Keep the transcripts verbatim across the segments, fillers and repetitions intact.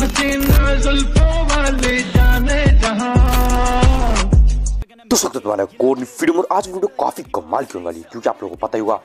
तो सब तुम्हारा कोड वीडियो में आज वीडियो काफी कमाल की होने वाली है, क्योंकि आप लोगों को पता ही होगा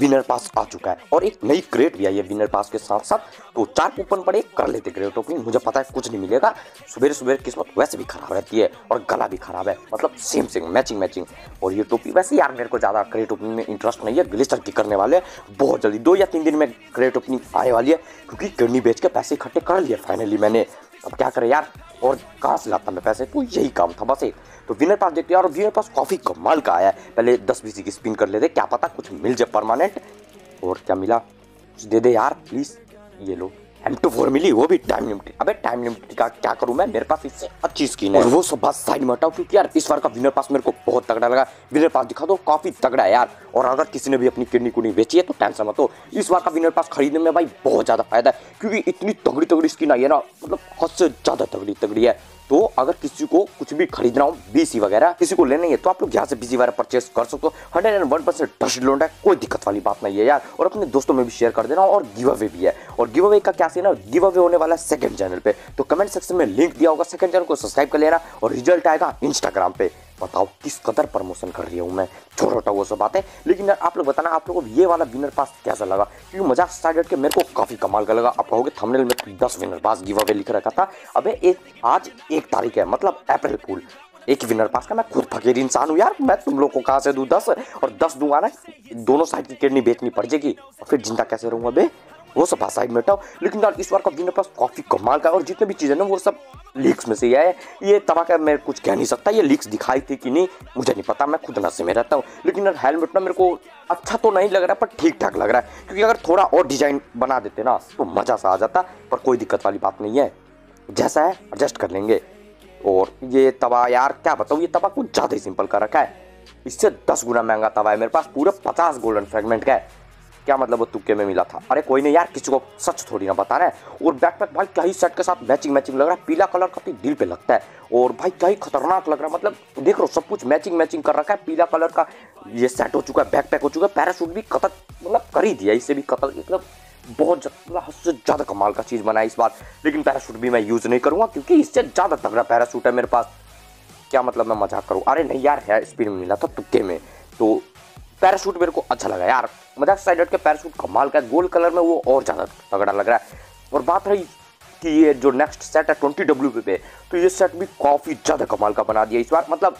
विनर पास आ चुका है और एक नई क्रेट भी आई है विनर पास के साथ साथ। तो चार कूपन पड़े कर लेते क्रेट ओपनिंग। मुझे पता है कुछ नहीं मिलेगा, सुबह सुबह किस्मत वैसे भी खराब रहती है और गला भी खराब है, मतलब सेम सेम मैचिंग मैचिंग। और ये टोपी वैसे यार मेरे को ज़्यादा क्रेट ओपनिंग में इंटरेस्ट नहीं है, ग्लिस्टर की करने वाले बहुत जल्दी दो या तीन दिन में क्रेट ओपनिंग आने वाली है, क्योंकि किडनी बेच के पैसे इकट्ठे कर लिए फाइनली मैंने। अब क्या करें यार, और कहाँ से लाता मैं पैसे, तो यही काम था बस एक। तो विनर पास देखते हैं यार, विनर पास काफ़ी कमाल का आया है। पहले दस बीस की स्पिन कर लेते, क्या पता कुछ मिल जाए परमानेंट। और क्या मिला, कुछ दे दे यार प्लीज़। ये लो एम टू फोर मिली, वो भी टाइम लिमिटेड। अबे टाइम लिमिटेड का क्या करूँ मैं, मेरे पास इससे अच्छी स्किन है। और वो सब बात साइड में हटाओ, क्योंकि यार इस बार का विनर पास मेरे को बहुत तगड़ा लगा। विनर पास दिखा दो, काफ़ी तगड़ा है यार। और अगर किसी ने भी अपनी किडनी कुडनी बेची है तो टेंशन मत हो, इस बार का विनर पास खरीदने में भाई बहुत ज़्यादा फायदा है, क्योंकि इतनी तगड़ी तगड़ी स्किन आई है ना, मतलब हद से ज़्यादा तगड़ी तगड़ी है। तो अगर किसी को कुछ भी खरीदना हो, बीसी वगैरह किसी को लेना है, तो आप लोग यहाँ से बीसी वगैरह परचेस कर सकते हो। Hundred and one percent trust loan है, कोई दिक्कत वाली बात नहीं है यार। और अपने दोस्तों में भी शेयर कर देना, और गिव अवे भी है। और गिव अवे का क्या सीन है, गिव अवे होने वाला है सेकंड चैनल पे, तो कमेंट सेक्शन में लिंक दिया होगा, सेकंड चैनल को सब्सक्राइब कर लेना। और रिजल्ट आएगा इंस्टाग्राम पे। बताओ किस कदर प्रमोशन कर रही हूँ मैं, छोड़ो हटाओ वो सब बातें। लेकिन यार आप लोग बताना आप लोगों को ये वाला विनर पास कैसा लगा, क्योंकि मजाक स्टार्ट करके मेरे को काफ़ी कमाल का लगा। आप कहोगे थंबनेल में दस विनर पास गिव अवे लिख रखा था, अबे एक आज एक तारीख है, मतलब अप्रैल फूल। एक विनर पास का मैं खुद फकीर इंसान हूँ यार, मैं तुम लोग को कहाँ से दूँ दस, और दस दूंगा ना दोनों साइड की किडनी बेचनी पड़ जाएगी, फिर जिंदा कैसे रहूँगा बे, वो सब साइड में हटाओ। लेकिन यार इस बार का विनर पास काफ़ी कमाल का, और जितने भी चीज़ें ना वो सब लीक्स में से आया है। ये तबाह का मैं कुछ कह नहीं सकता, ये लीक्स दिखाई थी कि नहीं मुझे नहीं पता, मैं खुद नशे में रहता हूँ। लेकिन यार हेलमेट ना मेरे को अच्छा तो नहीं लग रहा, पर ठीक ठाक लग रहा है, क्योंकि अगर थोड़ा और डिजाइन बना देते ना तो मज़ा सा आ जाता, पर कोई दिक्कत वाली बात नहीं है, जैसा है एडजस्ट कर लेंगे। और ये तवा यार क्या बताऊँ, ये तवा कुछ ज़्यादा ही सिंपल कर रखा है, इससे दस गुना महंगा तवा है मेरे पास, पूरा पचास गोल्डन फ्रेगमेंट का है। क्या मतलब वो तुक्के में मिला था, अरे कोई नहीं यार, किसी को सच थोड़ी ना बता रहा है। और बैकपैक भाई क्या ही शर्ट के साथ मैचिंग मैचिंग लग रहा है, पीला कलर काफी दिल पे लगता है, और भाई क्या ही खतरनाक लग रहा है, मतलब देख लो सब कुछ मैचिंग मैचिंग कर रखा है। पीला कलर का ये सेट हो चुका है, बैकपैक हो चुका है, पैराशूट भी कतल मतलब कर ही दिया, इससे भी कतल, मतलब बहुत हद से ज़्यादा कमाल का चीज़ बनाया इस बार। लेकिन पैराशूट भी मैं यूज़ नहीं करूँगा, क्योंकि इससे ज़्यादा तगड़ा पैराशूट है मेरे पास। क्या मतलब मैं मजाक करूँ, अरे नहीं यार है स्पीड में मिला था तुक्के में, तो पैराशूट मेरे को अच्छा लगा यार, मजाक साइड के पैराशूट कमाल का है, गोल्ड कलर में वो और ज़्यादा तगड़ा लग रहा है। और बात रही कि ये जो नेक्स्ट सेट है ट्वेंटी डब्ल्यू पे, तो ये सेट भी काफ़ी ज़्यादा कमाल का बना दिया इस बार, मतलब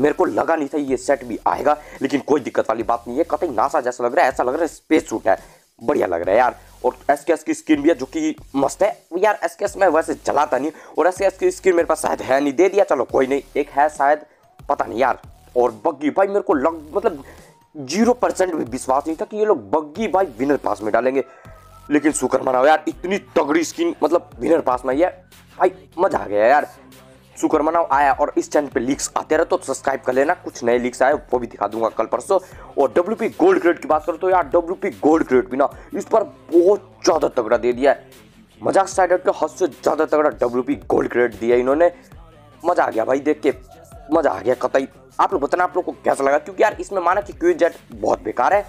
मेरे को लगा नहीं था ये सेट भी आएगा, लेकिन कोई दिक्कत वाली बात नहीं है। कतई नासा जैसा लग रहा है, ऐसा लग रहा है स्पेस सूट है, बढ़िया लग रहा है यार। और एस के एस की स्किन भी है जो कि मस्त है यार, एस के एस में वैसे चलाता नहीं, और एस के एस की स्किन मेरे पास शायद है नहीं, दे दिया चलो कोई नहीं, एक है शायद पता नहीं यार। और बग्गी भाई मेरे को लग मतलब जीरो परसेंट भी विश्वास नहीं था कि ये लोग बग्गी भाई विनर पास में डालेंगे, लेकिन शुक्र मनाओ यार इतनी तगड़ी स्किन मतलब विनर पास में ये भाई मज़ा आ गया यार, शुक्र मनाओ आया। और इस चैनल पे लीक्स आते रहे तो सब्सक्राइब कर लेना, कुछ नए लीक्स आए वो भी दिखा दूंगा कल परसों। और डब्ल्यू पी गोल्ड क्रेट की बात करो तो यार डब्ल्यू पी गोल्ड क्रेट भी ना इस पर बहुत ज़्यादा तगड़ा दे दिया है, मजाक साइड के हद से ज़्यादा तगड़ा डब्ल्यू पी गोल्ड क्रेट दिया इन्होंने, मज़ा आ गया भाई देख के, मज़ा आ गया कतई। आप लोग बताना आप लोग को कैसा लगा, क्योंकि यार इसमें माना कि क्यू जेट बहुत बेकार है,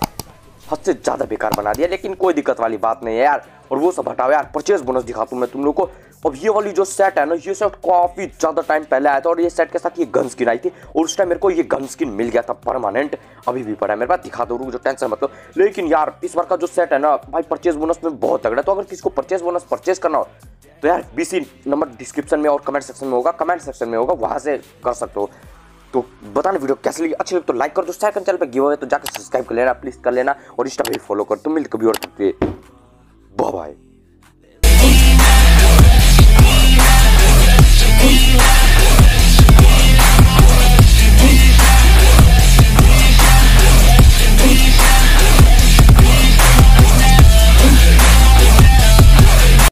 हद से ज़्यादा बेकार बना दिया, लेकिन कोई दिक्कत वाली बात नहीं है यार। और वो सब हटाओ यार, परचेस बोनस दिखाता हूँ मैं तुम लोग को। अब ये वाली जो सेट है ना, ये सेट काफ़ी ज़्यादा टाइम पहले आया था, और ये सेट के साथ ये गन स्किन आई थी, और उस टाइम मेरे को ये गन स्किन मिल गया था परमानेंट, अभी भी पड़ा है मेरे पास, दिखा दो रुक जो टेंशन मतलब। लेकिन यार इस बार का जो सेट है ना भाई परचेस बोनस में बहुत तगड़ा, तो अगर किसी को परचेस बोनस परचेस करना हो तो यार बीसी नंबर डिस्क्रिप्शन में और कमेंट सेक्शन में होगा, कमेंट सेक्शन में होगा वहाँ से कर सकते हो। तो बताना वीडियो कैसी लगी, अच्छी लगी तो लाइक कर दो, सेकंड चैनल पे गिव अवे तो जाकर सब्सक्राइब कर लेना प्लीज़ कर लेना, और इंस्टा भी फॉलो कर, तो मिलते कभी और बाय बाय।